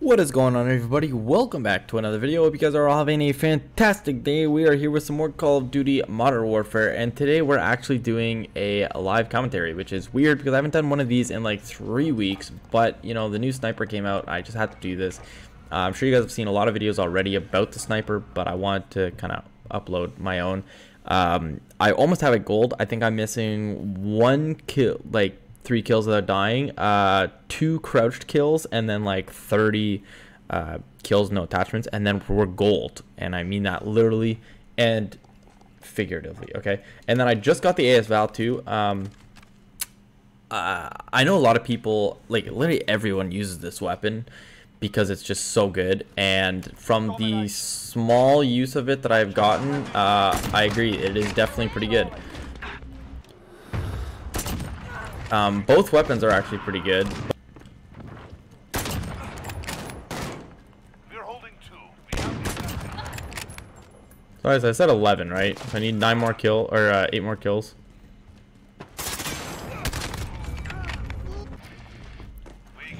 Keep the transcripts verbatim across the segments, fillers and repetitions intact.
What is going on, everybody? Welcome back to another video. Hope you guys are all having a fantastic day. We are here with some more Call of Duty Modern Warfare, and today we're actually doing a live commentary, which is weird because I haven't done one of these in like three weeks, but you know, the new sniper came out. I just had to do this. uh, I'm sure you guys have seen a lot of videos already about the sniper, but I wanted to kind of upload my own. um I almost have it gold. I think I'm missing one kill, like three kills without dying, uh two crouched kills, and then like thirty uh kills no attachments, and then we're gold. And I mean that literally and figuratively, okay? And then I just got the A S Val too. um uh, I know a lot of people, like literally everyone, uses this weapon because it's just so good, and from the small use of it that I've gotten, uh I agree it is definitely pretty good. Um, both weapons are actually pretty good. We're holding two. So as I said, eleven, right? So I need nine more kill, or uh, eight more kills. We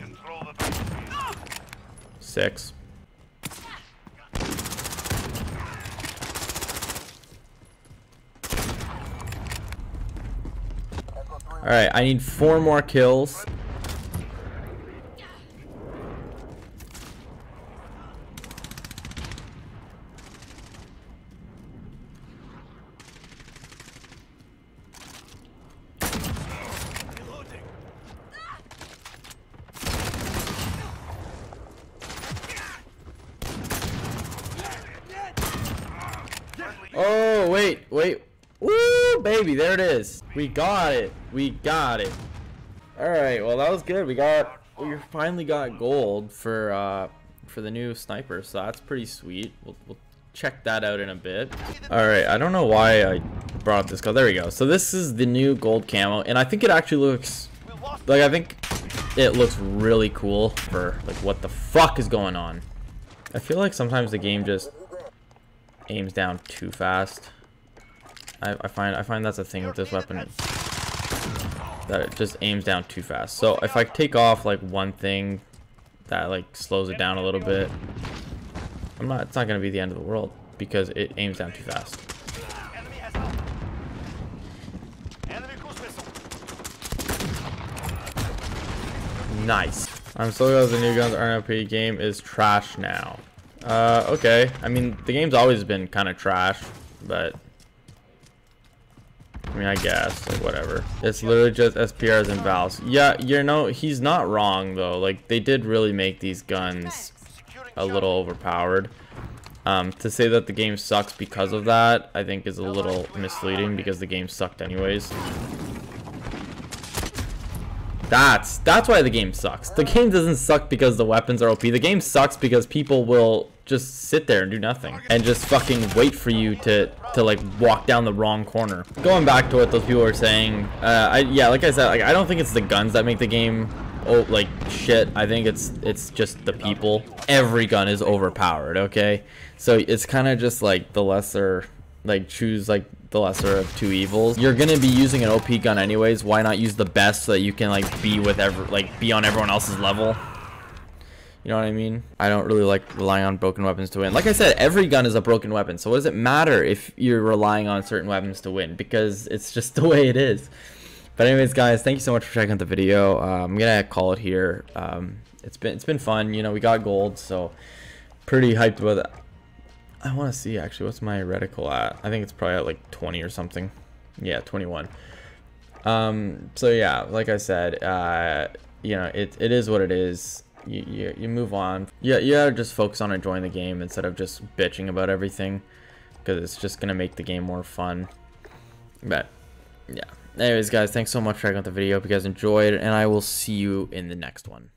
control the six. All right, I need four more kills. Oh, wait, wait. Woo, baby, there it is. We got it. We got it. All right. Well, that was good. We got, we finally got gold for uh, for the new sniper. So that's pretty sweet. We'll, we'll check that out in a bit. All right. I don't know why I brought up this call. There we go. So this is the new gold camo, and I think it actually looks like, I think it looks really cool for like what the fuck is going on. I feel like sometimes the game just aims down too fast. I, I find I find that's a thing with this weapon, that it just aims down too fast. So if I take off like one thing, that like slows it down a little bit. I'm not. It's not gonna be the end of the world because it aims down too fast. Nice. I'm so glad the new guns R N L P game is trash now. Uh, okay. I mean, the game's always been kind of trash, but. I mean, I guess, like, whatever. It's literally just S P Rs and Vals. Yeah, you know, he's not wrong, though. Like, they did really make these guns a little overpowered. Um, to say that the game sucks because of that, I think is a little misleading, because the game sucked anyways. That's, that's why the game sucks. The game doesn't suck because the weapons are O P. The game sucks because people will just sit there and do nothing and just fucking wait for you to to like walk down the wrong corner. Going back to what those people were saying, uh I yeah, like I said, like I don't think it's the guns that make the game oh like shit. I think it's it's just the people. Every gun is overpowered, okay? So it's kind of just like the lesser, like choose like the lesser of two evils. You're gonna be using an O P gun anyways. Why not use the best so that you can like be with every, like be on everyone else's level? You know what I mean? I don't really like relying on broken weapons to win. Like I said, every gun is a broken weapon. So what does it matter if you're relying on certain weapons to win? Because it's just the way it is. But anyways, guys, thank you so much for checking out the video. Uh, I'm gonna call it here. Um, it's been it's been fun. You know, we got gold, so pretty hyped about that. I want to see actually what's my reticle at. I think it's probably at like twenty or something. Yeah, twenty-one. Um, so yeah, like I said, uh, you know, it it is what it is. You, you, you move on. Yeah, you, you gotta just focus on enjoying the game instead of just bitching about everything, because it's just gonna make the game more fun. But yeah, anyways, guys, thanks so much for checking out the video. Hope you guys enjoyed, and I will see you in the next one.